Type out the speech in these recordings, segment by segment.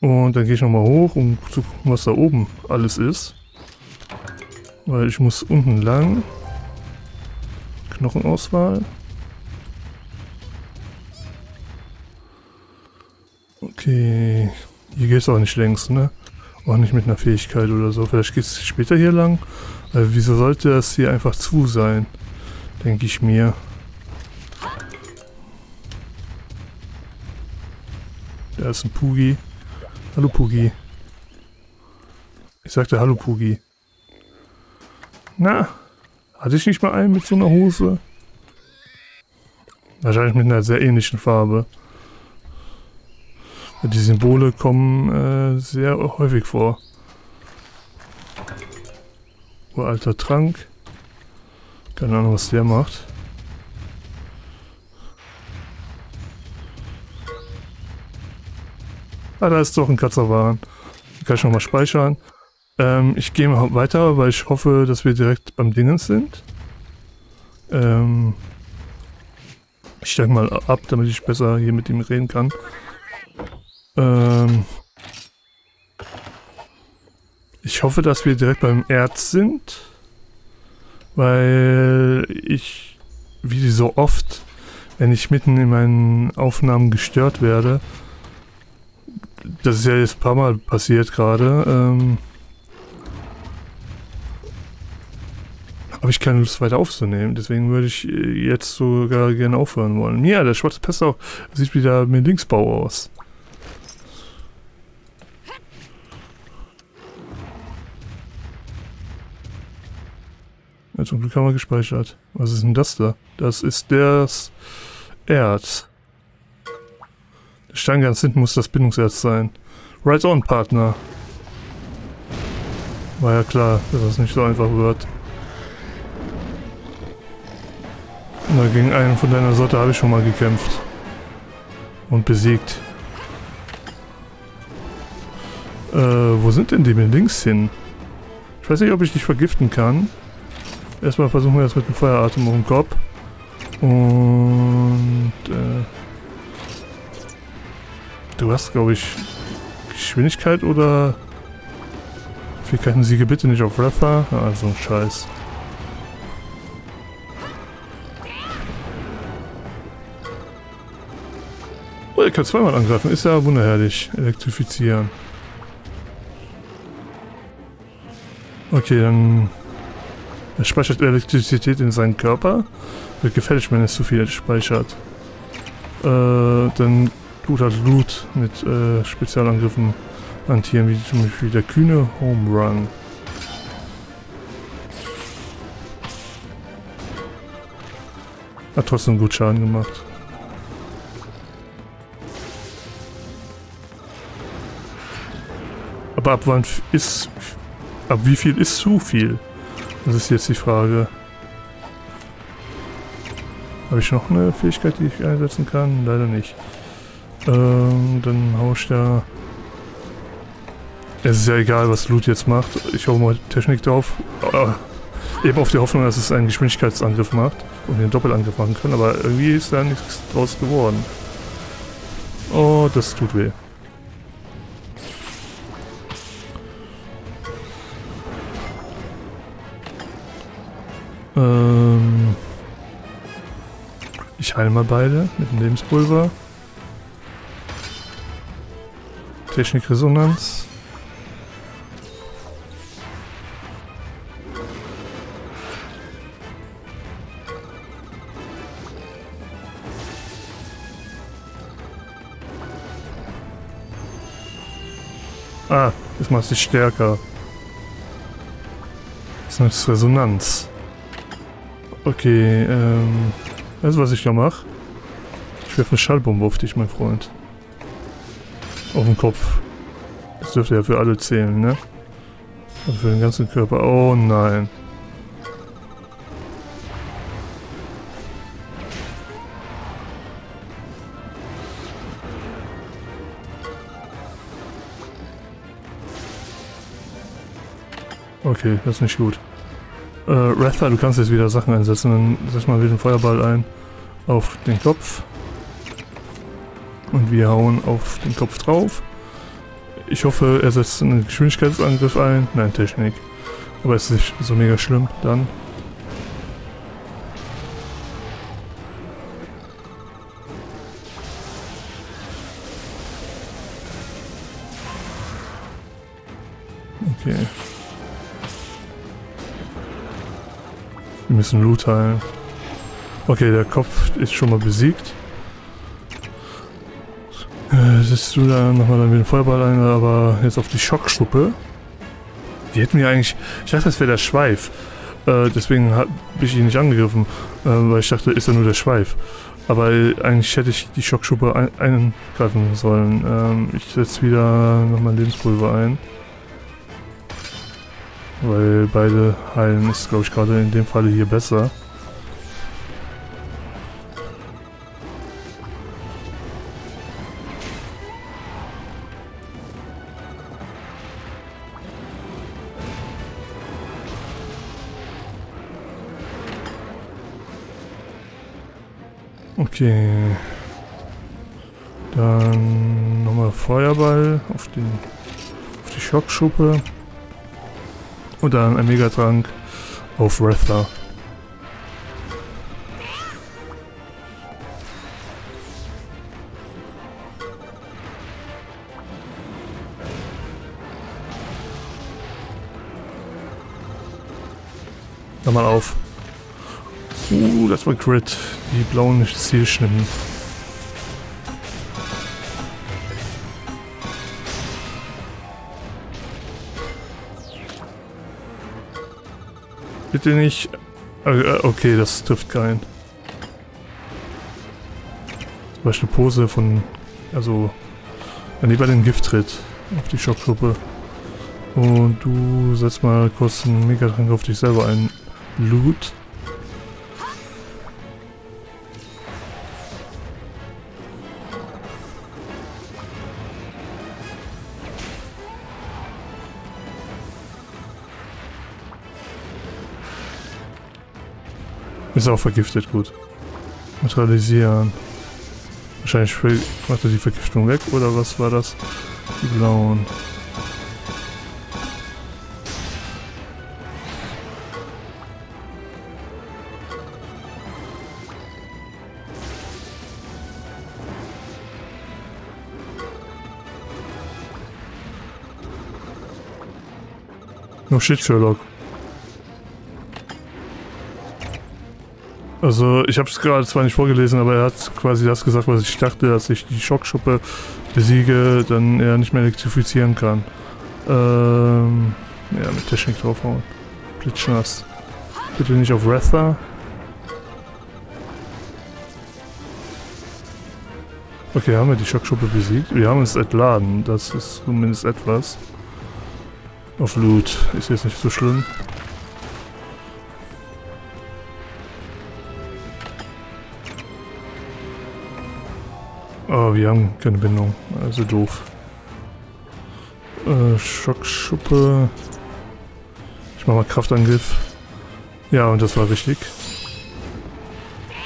Und dann gehe ich nochmal hoch, um zu gucken, was da oben alles ist. Weil ich muss unten lang. Knochenauswahl. Okay. Hier geht es auch nicht längs, ne? Auch nicht mit einer Fähigkeit oder so. Vielleicht geht es später hier lang. Also wieso sollte das hier einfach zu sein? Denke ich mir. Da ist ein Pugi. Hallo Pugi. Ich sagte hallo Pugi. Na, hatte ich nicht mal einen mit so einer Hose? Wahrscheinlich mit einer sehr ähnlichen Farbe. Die Symbole kommen sehr häufig vor. Uralter Trank. Keine Ahnung, was der macht. Ah, da ist doch ein Katzerwahn. Den kann ich nochmal speichern. Ich gehe mal weiter, weil ich hoffe, dass wir direkt beim Dingens sind. Ich steig mal ab, damit ich besser hier mit ihm reden kann. Ich hoffe, dass wir direkt beim Erz sind. Weil ich, wie so oft, wenn ich mitten in meinen Aufnahmen gestört werde, das ist ja jetzt ein paar Mal passiert gerade. Habe ich keine Lust weiter aufzunehmen, deswegen würde ich jetzt sogar gerne aufhören wollen. Ja, der Schwarzpesser sieht wieder mit Linksbau aus. Ja, zum Glück haben wir gespeichert. Was ist denn das da? Das ist das Erz. Der Stein ganz hinten muss das Bindungserz sein. Right on, Partner. War ja klar, dass das nicht so einfach wird. Na, gegen einen von deiner Sorte habe ich schon mal gekämpft. Und besiegt. Wo sind denn die mit links hin? Ich weiß nicht, ob ich dich vergiften kann. Erstmal versuchen wir das mit dem Feueratem auf den Kopf. Und... du hast, glaube ich, Geschwindigkeit oder... Fähigkeiten siege bitte nicht auf Ratha. Ah, so ein Scheiß. Oh, er kann zweimal angreifen. Ist ja wunderherrlich. Elektrifizieren. Okay, dann... Er speichert Elektrizität in seinen Körper. Wird gefährlich, wenn es zu viel speichert. Dann... Guter Loot mit Spezialangriffen an Tieren, wie zum Beispiel der kühne Home Run. Hat trotzdem gut Schaden gemacht. Aber ab wann ist... Ab wie viel ist zu viel? Das ist jetzt die Frage. Habe ich noch eine Fähigkeit, die ich einsetzen kann? Leider nicht. Dann hau ich da... Es ist ja egal, was Loot jetzt macht. Ich hau mal Technik drauf. Eben auf die Hoffnung, dass es einen Geschwindigkeitsangriff macht und den Doppelangriff machen kann, aber irgendwie ist da nichts draus geworden. Oh, das tut weh. Ich heile mal beide mit dem Lebenspulver. Technikresonanz. Ah, das macht sich stärker. Das ist Resonanz. Okay, also was ich da mache. Ich werfe eine Schallbombe auf dich, mein Freund. Auf den Kopf. Das dürfte ja für alle zählen, ne? Also für den ganzen Körper. Oh nein. Okay, das ist nicht gut. Ratha, du kannst jetzt wieder Sachen einsetzen. Dann setz mal wieder den Feuerball ein. Auf den Kopf. Und wir hauen auf den Kopf drauf. Ich hoffe, er setzt einen Geschwindigkeitsangriff ein. Nein, Technik. Aber es ist nicht so mega schlimm dann. Okay. Wir müssen Loot heilen. Okay, der Kopf ist schon mal besiegt. Setzt du da nochmal dann wieder einen Feuerball ein, aber jetzt auf die Schockschuppe. Die hätten wir eigentlich... Ich dachte, das wäre der Schweif. Deswegen habe ich ihn nicht angegriffen, weil ich dachte, ist ja nur der Schweif. Aber eigentlich hätte ich die Schockschuppe eingreifen sollen. Ich setze wieder nochmal Lebenspulver ein. Weil beide heilen ist, glaube ich, gerade in dem Falle hier besser. Okay. Dann nochmal Feuerball auf die Schockschuppe. Und dann ein Megatrank auf Ratha. Nochmal auf. Das war Crit. Die blauen nicht Ziel schnippen. Bitte nicht. Okay, das trifft keinen. Zum Beispiel Pose von. Also. Dann lieber den Gifttritt auf die Schockgruppe. Und du setzt mal kurz einen Megatrank auf dich selber ein. Loot. Ist auch vergiftet, gut. Neutralisieren. Wahrscheinlich macht er die Vergiftung weg, oder was war das? Die blauen. No shit, Sherlock. Also, ich habe es gerade zwar nicht vorgelesen, aber er hat quasi das gesagt, was ich dachte, dass ich die Schockschuppe besiege, dann er nicht mehr elektrifizieren kann. Ja, mit Technik draufhauen. Blitzschnass. Bitte nicht auf Ratha. Okay, haben wir die Schockschuppe besiegt? Wir haben es entladen, das ist zumindest etwas. Auf Loot ist jetzt nicht so schlimm. Oh, wir haben keine Bindung, also doof. Schockschuppe. Ich mach mal Kraftangriff. Ja, und das war richtig.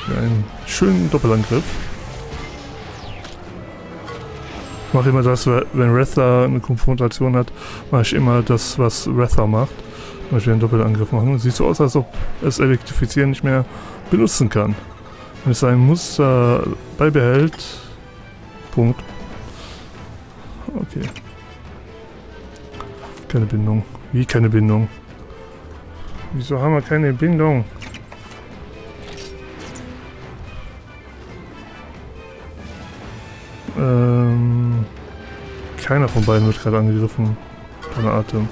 Einen schönen Doppelangriff. Ich mache immer das, wenn Ratha eine Konfrontation hat, mache ich immer das, was Ratha macht. Zum Beispiel einen Doppelangriff machen. Sieht so aus, als ob es Elektrifizieren nicht mehr benutzen kann. Wenn es sein Muster beibehält. Punkt. Okay. Keine Bindung. Wie keine Bindung? Wieso haben wir keine Bindung? Keiner von beiden wird gerade angegriffen. Keine Atem.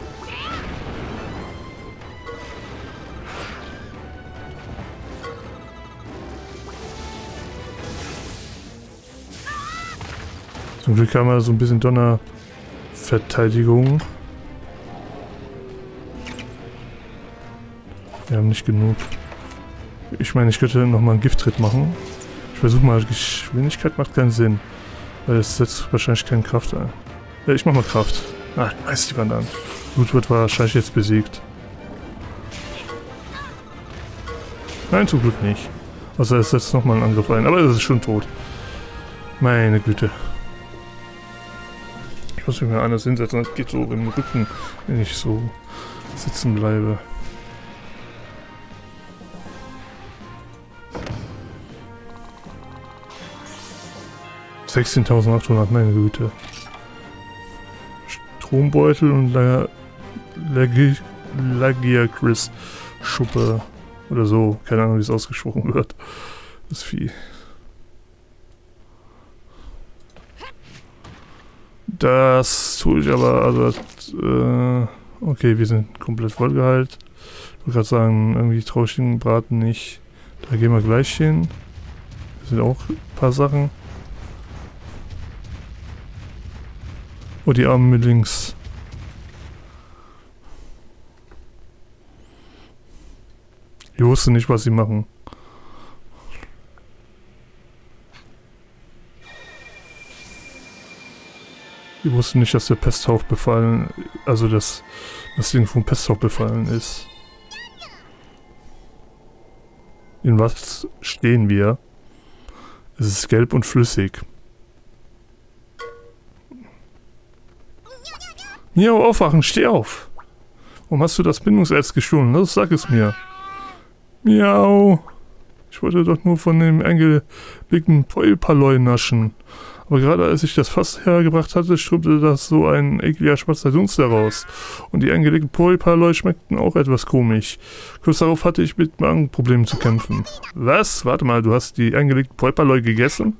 Zum Glück haben wir so ein bisschen Donnerverteidigung. Wir haben nicht genug. Ich meine, ich könnte nochmal einen Gifttritt machen. Ich versuche mal, Geschwindigkeit macht keinen Sinn. Weil es setzt wahrscheinlich keine Kraft ein. Ich mach mal Kraft. Ah, weiß die Wand an. Gut, wird wahrscheinlich jetzt besiegt. Nein, zum Glück nicht. Außer es setzt nochmal einen Angriff ein. Aber es ist schon tot. Meine Güte. Ich muss mich mal anders hinsetzen, das geht so im Rücken, wenn ich so sitzen bleibe. $16.800, meine Güte. Strombeutel und Lagiacris Schuppe oder so. Keine Ahnung, wie es ausgesprochen wird. Das Vieh. Das tue ich aber, also okay, wir sind komplett vollgeheilt. Ich wollte gerade sagen, irgendwie traue ich den Braten nicht. Da gehen wir gleich hin. Das sind auch ein paar Sachen. Oh, die Arme mit links. Ich wusste nicht, was sie machen. Ich wusste nicht, dass der Pesthauch befallen, also dass das Ding vom Pesthauch befallen ist. In was stehen wir? Es ist gelb und flüssig. Nio, aufwachen, steh auf! Warum hast du das Bindungserz gestohlen? Los, sag es mir. Miau! Ich wollte doch nur von dem eingelegten Polperleu naschen. Aber gerade als ich das Fass hergebracht hatte, strömte das so ein ekliger schwarzer Dunst heraus. Und die eingelegten Polperleu schmeckten auch etwas komisch. Kurz darauf hatte ich mit Magenproblemen zu kämpfen. Was? Warte mal, du hast die eingelegten Polperleu gegessen?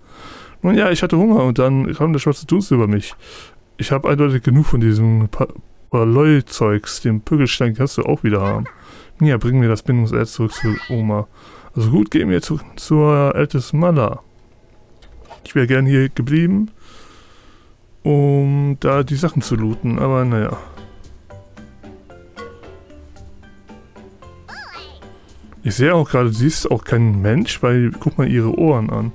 Nun ja, ich hatte Hunger und dann kam der schwarze Dunst über mich. Ich habe eindeutig genug von diesem Polperleu-Zeugs. Den Pügelstein kannst du auch wieder haben. Ja, bring mir das Bindungserz zurück zu Oma. Also gut, gehen wir zur ältesten Malla. Ich wäre gern hier geblieben, um da die Sachen zu looten, aber naja. Ich sehe auch gerade, sie ist auch kein Mensch, weil guck mal ihre Ohren an.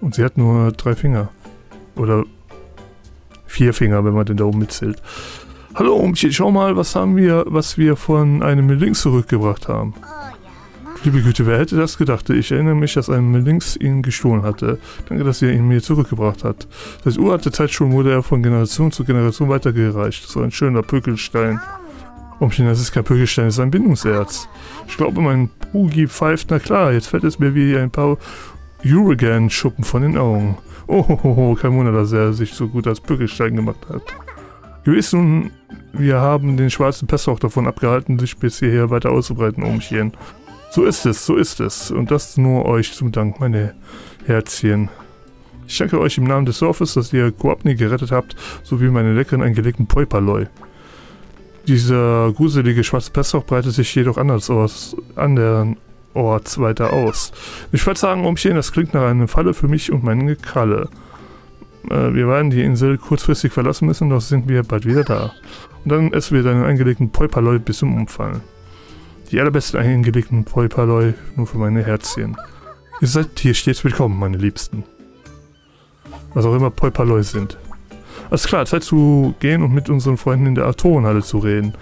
Und sie hat nur 3 Finger. Oder 4 Finger, wenn man den da oben mitzählt. Hallo, Umchi, schau mal, was wir von einem Melinx zurückgebracht haben. Liebe Güte, wer hätte das gedacht? Ich erinnere mich, dass ein Melinx ihn gestohlen hatte. Danke, dass ihr ihn mir zurückgebracht habt. Seit uralter Zeit schon wurde er von Generation zu Generation weitergereicht. So ein schöner Pügelstein. Umchi, das ist kein Pügelstein, das ist ein Bindungserz. Ich glaube, mein Pugi pfeift, na klar, jetzt fällt es mir wie ein paar Urigan-Schuppen von den Augen. Oh, kein Wunder, dass er sich so gut als Pügelstein gemacht hat. Gewiss nun, wir haben den schwarzen Pest auch davon abgehalten, sich bis hierher weiter auszubreiten, Ohmchen. So ist es. Und das nur euch zum Dank, meine Herzchen. Ich danke euch im Namen des Dorfes, dass ihr Koapni gerettet habt, sowie meine leckeren eingelegten Poipaloi. Dieser gruselige schwarze Pest breitet sich jedoch anders aus, andernorts weiter aus. Ich würde sagen, Ohmchen, das klingt nach einer Falle für mich und meinen Gekalle. Wir werden die Insel kurzfristig verlassen müssen, doch sind wir bald wieder da. Und dann essen wir deine eingelegten Polperleu bis zum Umfallen. Die allerbesten eingelegten Polperleu, nur für meine Herzchen. Ihr seid hier stets willkommen, meine Liebsten. Was auch immer Polperleu sind. Alles klar, Zeit zu gehen und mit unseren Freunden in der Atorenhalle zu reden.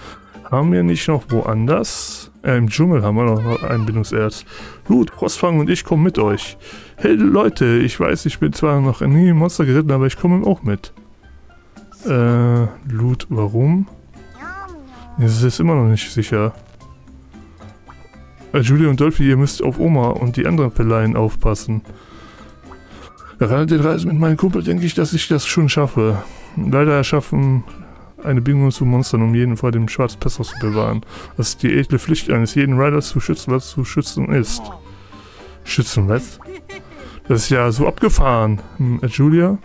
Haben wir nicht noch woanders? Im Dschungel haben wir noch ein Bindungserz. Gut, Frostfang und ich kommen mit euch. Hey Leute, ich weiß, ich bin zwar noch nie im Monster geritten, aber ich komme auch mit. Loot, warum? Das ist immer noch nicht sicher. Julia und Dolphy, ihr müsst auf Oma und die anderen Pellein aufpassen. Während den Reisen mit meinem Kumpel denke ich, dass ich das schon schaffe. Leider erschaffen eine Bingung zu Monstern, um jeden vor dem Schwarzpesser zu bewahren. Das ist die edle Pflicht eines jeden Riders zu schützen, was zu schützen ist. Schützen, was? Das ist ja so abgefahren. Julia?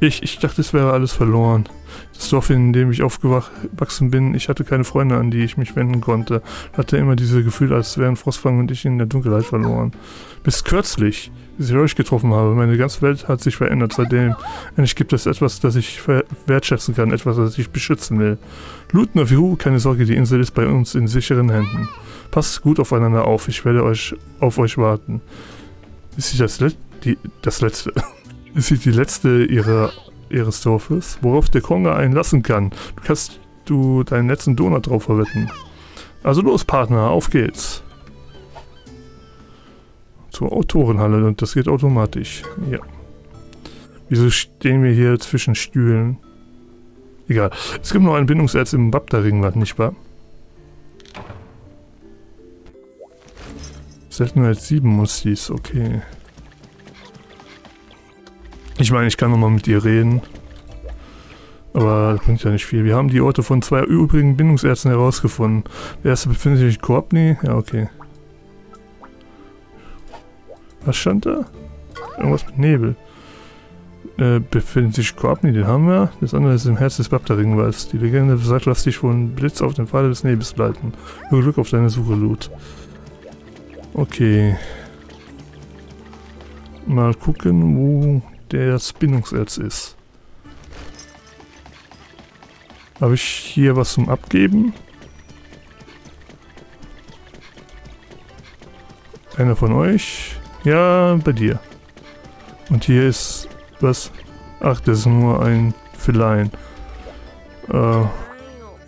Ich dachte, es wäre alles verloren. Das Dorf, in dem ich aufgewachsen bin, ich hatte keine Freunde, an die ich mich wenden konnte. Ich hatte immer dieses Gefühl, als wären Frostfang und ich in der Dunkelheit verloren. Bis kürzlich, als ich euch getroffen habe. Meine ganze Welt hat sich verändert seitdem. Endlich gibt es etwas, das ich wertschätzen kann, etwas, das ich beschützen will. Luten auf Juhu, keine Sorge, die Insel ist bei uns in sicheren Händen. Passt gut aufeinander auf, ich werde auf euch warten. Ist sie das letzte? Ist sie die letzte ihres Dorfes, worauf der Konga einen lassen kann. Du kannst deinen letzten Donut drauf verwetten. Also los, Partner, auf geht's. Zur Autorenhalle und das geht automatisch. Ja. Wieso stehen wir hier zwischen Stühlen? Egal. Es gibt noch ein Bindungserz im Babda-Regenwald, nicht wahr? Seltenheit 7 muss dies, okay. Ich meine, ich kann nochmal mit ihr reden. Aber das bringt ja nicht viel. Wir haben die Orte von zwei übrigen Bindungsärzten herausgefunden. Der erste befindet sich in Koapni. Ja, okay. Was stand da? Irgendwas mit Nebel. Befindet sich Koapni, den haben wir. Das andere ist im Herz des Babda-Regenwalds. Die Legende besagt, lass dich von Blitz auf den Pfade des Nebels leiten. Nur Glück auf deine Suche, Loot. Okay. Mal gucken, wo der Bindungserz ist. Habe ich hier was zum Abgeben? Einer von euch? Ja, bei dir. Und hier ist was? Ach, das ist nur ein Pellein. Wir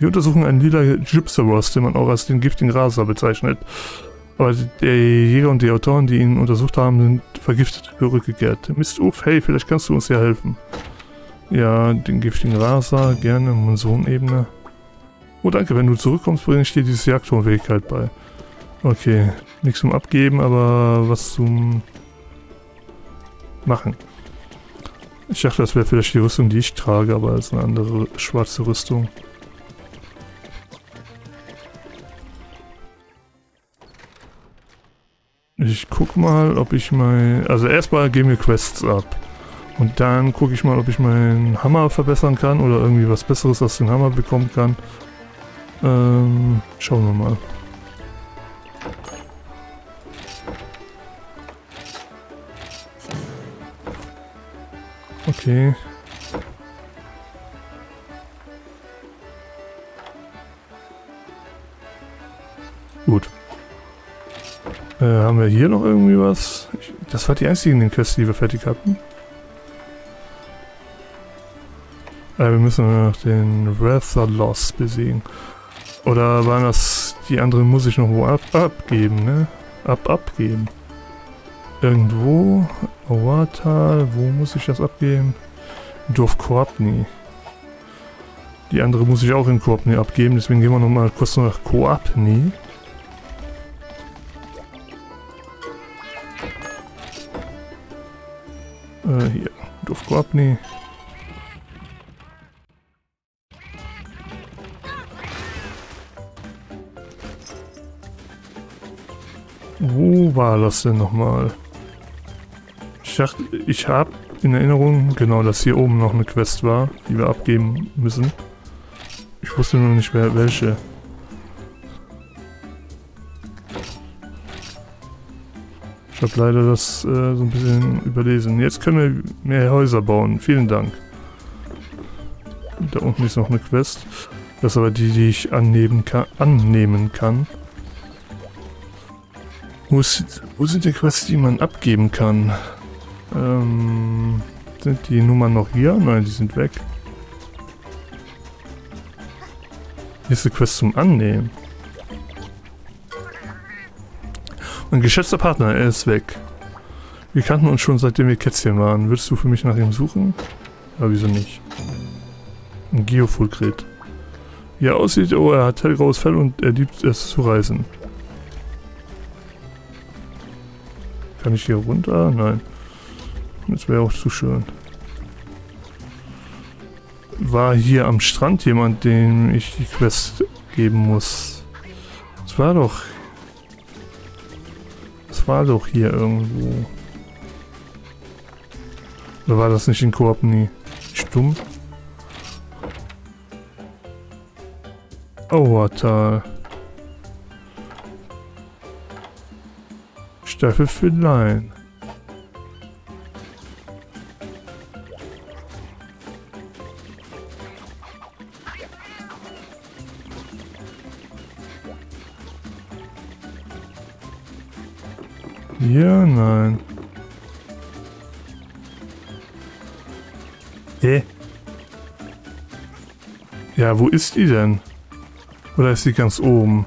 untersuchen einen lila Gypsaurs, den man auch als den giftigen Raser bezeichnet. Aber der Jäger und die Autoren, die ihn untersucht haben, sind vergiftet zurückgekehrt. Mistuf, hey, vielleicht kannst du uns ja helfen. Ja, den giftigen Raser, gerne, Monsunebene. Oh, danke, wenn du zurückkommst, bringe ich dir diese Jagdhornfähigkeit bei. Okay, nichts zum Abgeben, aber was zum Machen. Ich dachte, das wäre vielleicht die Rüstung, die ich trage, aber das ist eine andere schwarze Rüstung. Ich guck mal, ob ich mein... Also erstmal gehen wir Quests ab. Und dann gucke ich mal, ob ich meinen Hammer verbessern kann oder irgendwie was Besseres als den Hammer bekommen kann. Schauen wir mal. Okay. Gut. Haben wir hier noch irgendwie was? Das war die einzige in den Quests, die wir fertig hatten. Wir müssen noch den Rathalos besiegen. Oder waren das... Die anderen muss ich noch wo abgeben, ne? Abgeben. Irgendwo... Auertal, wo muss ich das abgeben? Dorf Koapni. Die andere muss ich auch in Koapni abgeben, deswegen gehen wir nochmal kurz nach Koapni. Hier. Dorf Koapni. Wo war das denn nochmal? Ich dachte, ich habe in Erinnerung, genau, dass hier oben noch eine Quest war, die wir abgeben müssen. Ich wusste nur nicht, welche. Ich habe leider das so ein bisschen überlesen. Jetzt können wir mehr Häuser bauen. Vielen Dank. Da unten ist noch eine Quest. Das ist aber die, die ich annehmen kann. Wo sind die Quests, die man abgeben kann? Sind die Nummern noch hier? Nein, die sind weg. Hier ist die Quest zum Annehmen. Mein geschätzter Partner, er ist weg. Wir kannten uns schon, seitdem wir Kätzchen waren. Würdest du für mich nach ihm suchen? Ja, wieso nicht? Ein Geofulgret. Wie er aussieht, oh, er hat hellgraues Fell und er liebt es zu reisen. Kann ich hier runter? Nein. Das wäre auch zu schön. War hier am Strand jemand, dem ich die Quest geben muss? Das war doch... Das war doch hier irgendwo. Oder war das nicht in Koapni? Stumm? Auertal. Dafür Feupaloi. Ja, nein. Hä? Ja, wo ist die denn? Oder ist sie ganz oben?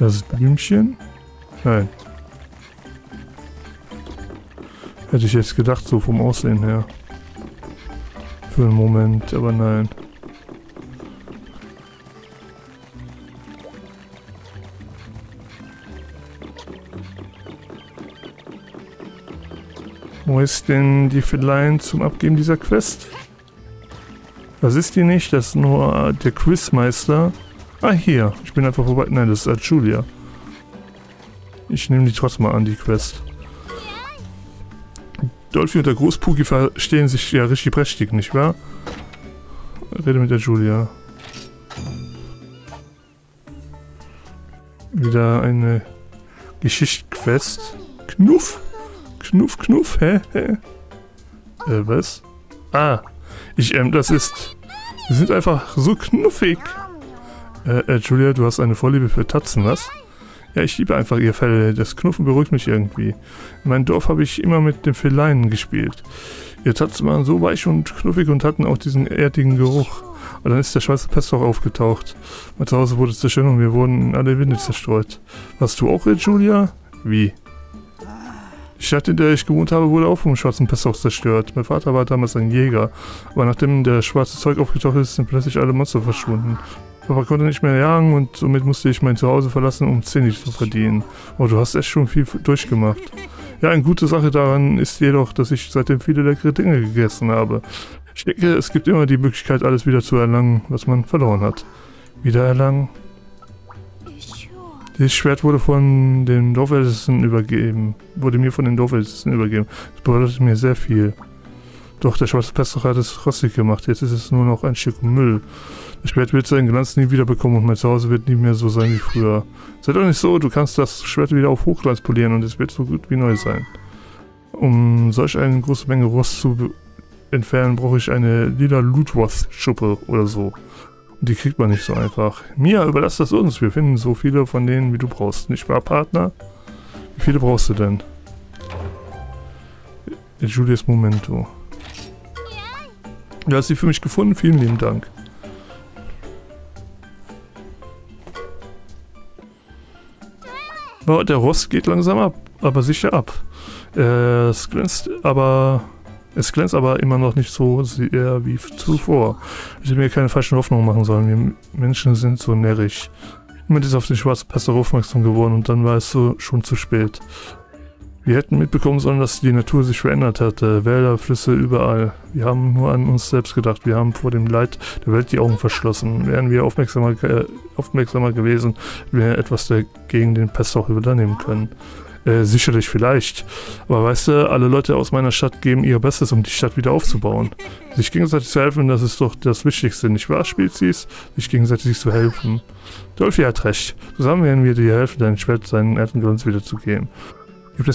Das Blümchen? Nein. Hätte ich jetzt gedacht, so vom Aussehen her. Für einen Moment, aber nein. Wo ist denn die Pellein zum Abgeben dieser Quest? Das ist die nicht, das ist nur der Quizmeister. Ah, hier. Ich bin einfach vorbei. Nein, das ist Julia. Ich nehme die trotzdem mal an, die Quest. Dolphy und der Großpugi verstehen sich ja richtig prächtig, nicht wahr? Rede mit der Julia. Wieder eine Geschichtsquest. Knuff! Knuff, knuff, hä? Hä? Was? Ah, das ist... Sie sind einfach so knuffig. Julia, du hast eine Vorliebe für Tatzen, was? Ja, ich liebe einfach ihr Fell. Das Knuffen beruhigt mich irgendwie. In meinem Dorf habe ich immer mit den Feleinen gespielt. Ihr Tatzen waren so weich und knuffig und hatten auch diesen erdigen Geruch. Aber dann ist der schwarze Pesto auch aufgetaucht. Mein Zuhause wurde zerstört und wir wurden in alle Winde zerstreut. Warst du auch, Julia? Wie? Die Stadt, in der ich gewohnt habe, wurde auch vom schwarzen Pesto zerstört. Mein Vater war damals ein Jäger. Aber nachdem der schwarze Zeug aufgetaucht ist, sind plötzlich alle Monster verschwunden. Papa konnte nicht mehr jagen und somit musste ich mein Zuhause verlassen, um 10 zu verdienen. Oh, du hast echt schon viel durchgemacht. Ja, eine gute Sache daran ist jedoch, dass ich seitdem viele leckere Dinge gegessen habe. Ich denke, es gibt immer die Möglichkeit, alles wieder zu erlangen, was man verloren hat. Wiedererlangen? Dieses Schwert wurde von den Dorfältesten übergeben. Wurde mir von den Dorfältesten übergeben. Das bedeutet mir sehr viel. Doch, der schwarze Pester hat es rostig gemacht. Jetzt ist es nur noch ein Stück Müll. Das Schwert wird seinen Glanz nie wiederbekommen und mein Zuhause wird nie mehr so sein wie früher. Sei doch nicht so, du kannst das Schwert wieder auf Hochglanz polieren und es wird so gut wie neu sein. Um solch eine große Menge Rost zu entfernen, brauche ich eine lila Ludworth-Schuppe oder so. Und die kriegt man nicht so einfach. Mia, überlass das uns. Wir finden so viele von denen, wie du brauchst. Nicht wahr, Partner? Wie viele brauchst du denn? Julius Momento. Du hast sie für mich gefunden, vielen lieben Dank. Oh, der Rost geht langsam ab, aber sicher ab. Es glänzt aber immer noch nicht so sehr wie zuvor. Ich hätte mir keine falschen Hoffnungen machen sollen, wir Menschen sind so närrisch. Niemand ist auf den schwarzen Pester aufmerksam geworden und dann war es so schon zu spät. Wir hätten mitbekommen sollen, dass die Natur sich verändert hatte. Wälder, Flüsse, überall. Wir haben nur an uns selbst gedacht. Wir haben vor dem Leid der Welt die Augen verschlossen. Wären wir aufmerksamer gewesen, hätten wir etwas gegen den Pest auch übernehmen können. Sicherlich vielleicht. Aber weißt du, alle Leute aus meiner Stadt geben ihr Bestes, um die Stadt wieder aufzubauen. Sich gegenseitig zu helfen, das ist doch das Wichtigste, nicht wahr, Spezies? Sich gegenseitig zu helfen. Dolphy hat recht. Zusammen werden wir dir helfen, dein Schwert seinen alten Glanz wiederzugeben. Gibt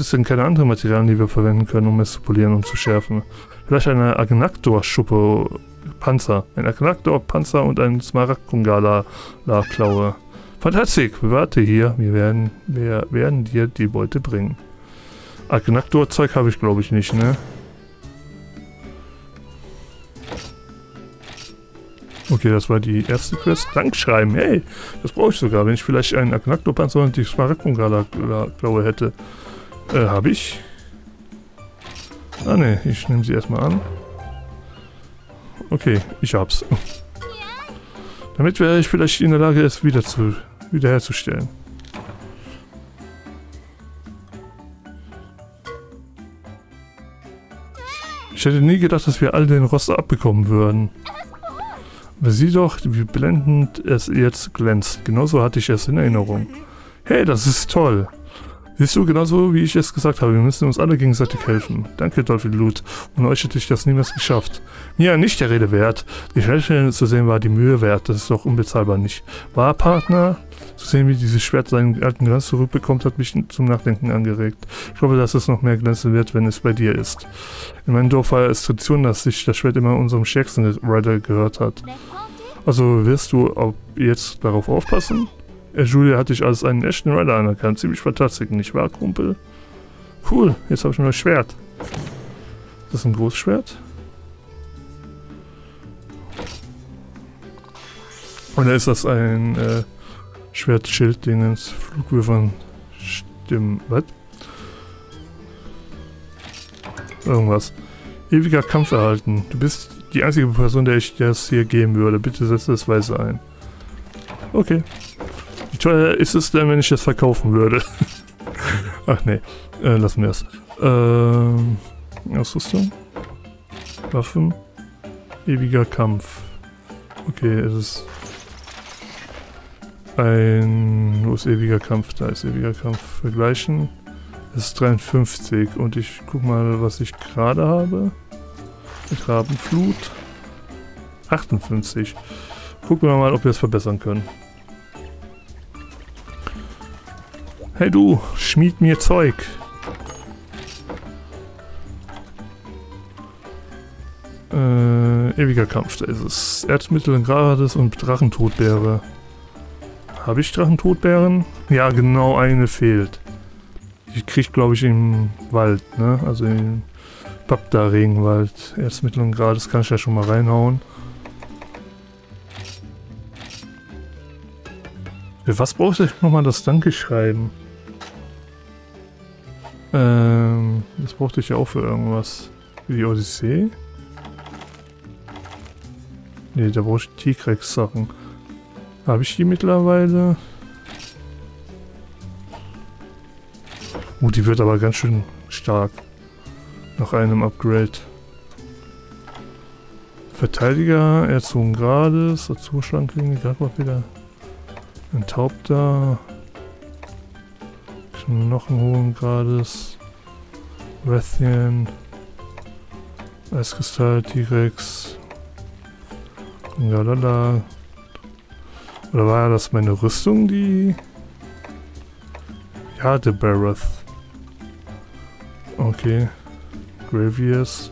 es denn keine anderen Materialien, die wir verwenden können, um es zu polieren und zu schärfen? Vielleicht eine Agnaktor-Panzer. Ein Agnaktor-Panzer und ein Smaragmungalla-Klaue. Fantastisch! Warte hier, wir werden dir die Beute bringen. Agnaktor-Zeug habe ich, glaube ich, nicht, ne? Okay, das war die erste Quest. Dankschreiben, hey! Das brauche ich sogar, wenn ich vielleicht einen Agnaktopanzer und die Smaragdmungalla-Klaue hätte. Habe ich? Ah, ne, ich nehme sie erstmal an. Okay, ich hab's. Damit wäre ich vielleicht in der Lage, es wiederherzustellen. Ich hätte nie gedacht, dass wir all den Rost abbekommen würden. Aber sieh doch, wie blendend es jetzt glänzt. Genauso hatte ich es in Erinnerung. Hey, das ist toll. Siehst du, genauso wie ich es gesagt habe, wir müssen uns alle gegenseitig helfen. Danke, Dolphy Loot. Ohne euch hätte ich das niemals geschafft. Mir nicht der Rede wert. Die Schwertstellen zu sehen war die Mühe wert. Das ist doch unbezahlbar, nicht wahr, Partner? Zu sehen, wie dieses Schwert seinen alten Glanz zurückbekommt, hat mich zum Nachdenken angeregt. Ich hoffe, dass es noch mehr glänzen wird, wenn es bei dir ist. In meinem Dorf war es Tradition, dass sich das Schwert immer unserem stärksten Rider gehört hat. Also wirst du ab jetzt darauf aufpassen? Julia hatte ich als einen echten Rider anerkannt. Ziemlich fantastisch, nicht wahr, Kumpel? Cool, jetzt habe ich nur das Schwert. Ist das ein Großschwert? Und da ist das ein Schwert, Schild, Dingens, Flugwürfern, Stimmen, was? Irgendwas. Ewiger Kampf erhalten. Du bist die einzige Person, der ich das hier geben würde. Bitte setze das Weiße ein. Okay. Wie teuer ist es denn, wenn ich das verkaufen würde? Ach nee, lassen wir es. Ausrüstung. Waffen. Ewiger Kampf. Okay, es ist ein... Wo ist ewiger Kampf? Da ist ewiger Kampf. Vergleichen. Es ist 53 und ich guck mal, was ich gerade habe. Grabenflut. 58. Gucken wir mal, ob wir es verbessern können. Hey du, schmied mir Zeug. Ewiger Kampf, da ist es. Erzmittel Grades und Drachentodbeere. Habe ich Drachentodbeeren? Ja, genau, eine fehlt. Die kriegt, glaube ich, im Wald, ne? Also im Babda-Regenwald. Erzmittel Grades kann ich ja schon mal reinhauen. Für was brauchst du nochmal das Dankeschreiben? Das brauchte ich ja auch für irgendwas. Für die Odyssee? Ne, da brauche ich T-Krex-Sachen. Habe ich die mittlerweile? Die wird aber ganz schön stark. Nach einem Upgrade. Verteidiger, Erzogen Grades, Azurschlanklinge, Gradwaffe. Enthaupter, Knochenhohen Grades, Wrathian, Eiskristall, T-Rex, Galala. Oder war das meine Rüstung, die ich hatte? Barath. Okay, Gravius.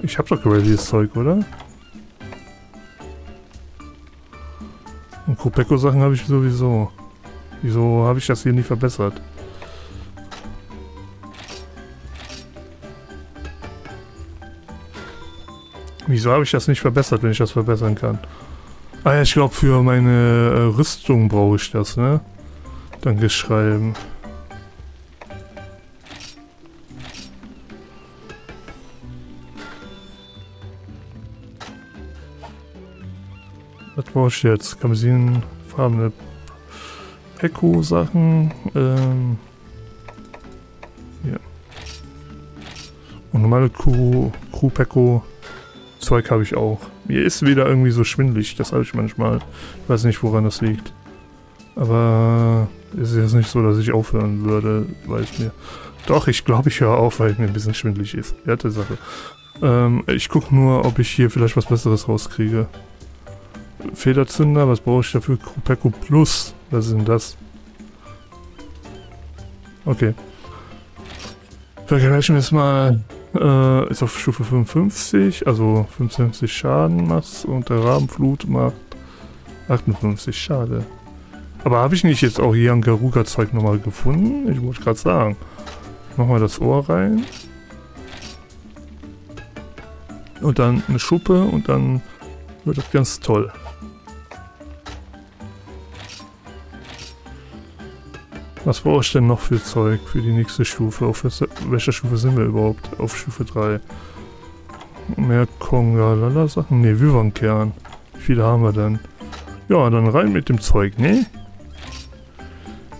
Ich hab doch Gravius Zeug, oder? Und Kupeko Sachen habe ich sowieso. Wieso habe ich das hier nie verbessert? Wieso habe ich das nicht verbessert, wenn ich das verbessern kann? Ah ja, ich glaube für meine Rüstung brauche ich das, ne? Danke schreiben. Was brauche ich jetzt? Kamisin, farbene Peko-Sachen. Ja. Und normale Crew-Peko-Zeug habe ich auch. Mir ist wieder irgendwie so schwindelig, das habe ich manchmal. Ich weiß nicht, woran das liegt. Aber es ist jetzt nicht so, dass ich aufhören würde, weil es mir... Doch, ich glaube, ich höre auf, weil mir ein bisschen schwindelig ist. Ja, die Sache. Ich gucke nur, ob ich hier vielleicht was Besseres rauskriege. Federzünder, was brauche ich dafür? Kupeko Plus, was ist denn das? Okay. Vergleichen wir es mal. Ist auf Stufe 55, also 55 Schaden macht und der Rabenflut macht 58, schade. Aber habe ich nicht jetzt auch hier ein Garuga-Zeug nochmal gefunden? Ich muss gerade sagen. Ich mache mal das Ohr rein. Und dann eine Schuppe und dann wird das ganz toll. Was brauche ich denn noch für Zeug für die nächste Stufe? Auf welcher Stufe sind wir überhaupt? Auf Stufe 3. Mehr Kongalala-Sachen? Ne, Wyvernkern. Wie viele haben wir denn? Ja, dann rein mit dem Zeug, ne?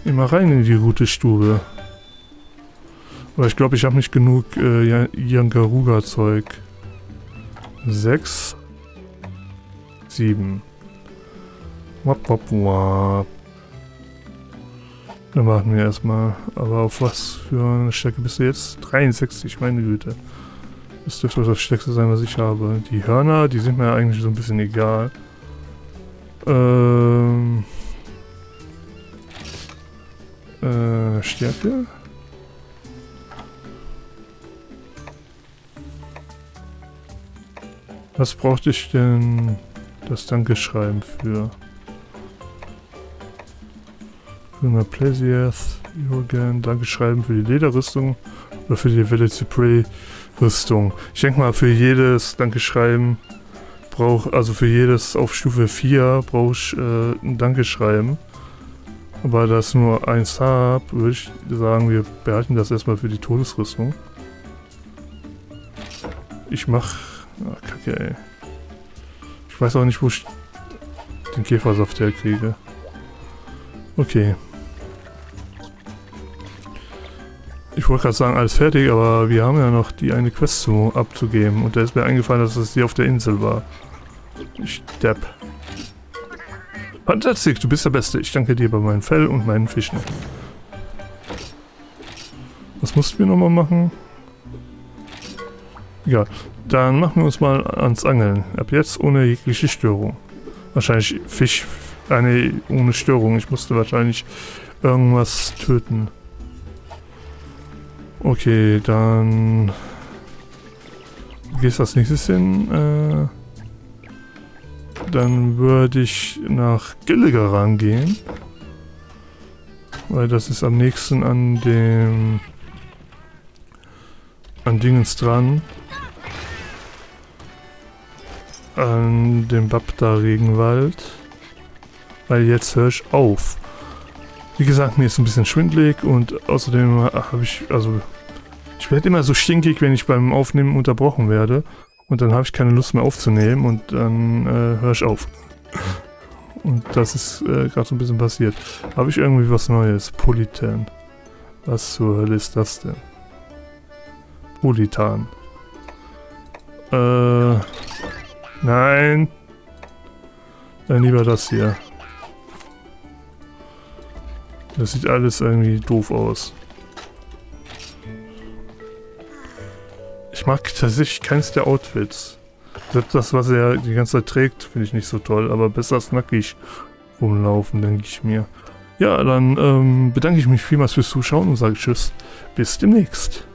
Immer rein in die gute Stube. Aber ich glaube, ich habe nicht genug Yangaruga-Zeug. 6. 7. Wap, wap, wap. Dann warten wir erstmal. Aber auf was für eine Stärke bist du jetzt? 63, meine Güte. Das dürfte das Stärkste sein, was ich habe. Die Hörner, die sind mir eigentlich so ein bisschen egal. Stärke? Was brauchte ich denn das Dankeschreiben für? Grüner Plesias, Jürgen, Dankeschreiben für die Lederrüstung oder für die Velocipre-Rüstung. Ich denke mal, für jedes Dankeschreiben brauche, also für jedes auf Stufe 4 brauche ich ein Dankeschreiben. Aber da ich nur eins habe, würde ich sagen, wir behalten das erstmal für die Todesrüstung. Ich mach... Ach, Kacke, ey. Ich weiß auch nicht, wo ich den Käfersaft herkriege. Okay. Ich wollte gerade sagen, alles fertig, aber wir haben ja noch die eine Quest abzugeben. Und da ist mir eingefallen, dass es die auf der Insel war. Ich depp. Fantastisch, du bist der Beste. Ich danke dir bei meinem Fell und meinen Fischen. Was mussten wir nochmal machen? Egal. Dann machen wir uns mal ans Angeln. Ab jetzt ohne jegliche Störung. Wahrscheinlich Fisch... nee, ohne Störung. Ich musste wahrscheinlich irgendwas töten. Okay, dann... Gehst du als nächstes hin? Dann würde ich nach Gilliger rangehen. Weil das ist am nächsten an dem... an Dingens dran. An dem Babda-Regenwald. Weil jetzt höre ich auf. Wie gesagt, mir ist ein bisschen schwindelig und außerdem habe ich... also ich werde immer so stinkig, wenn ich beim Aufnehmen unterbrochen werde. Und dann habe ich keine Lust mehr aufzunehmen und dann höre ich auf. Und das ist gerade so ein bisschen passiert. Habe ich irgendwie was Neues? Politan. Was zur Hölle ist das denn? Politan. Nein. Dann lieber das hier. Das sieht alles irgendwie doof aus. Ich mag tatsächlich keins der Outfits. Selbst das, was er die ganze Zeit trägt, finde ich nicht so toll. Aber besser als nackig rumlaufen, denke ich mir. Ja, dann bedanke ich mich vielmals fürs Zuschauen und sage Tschüss. Bis demnächst.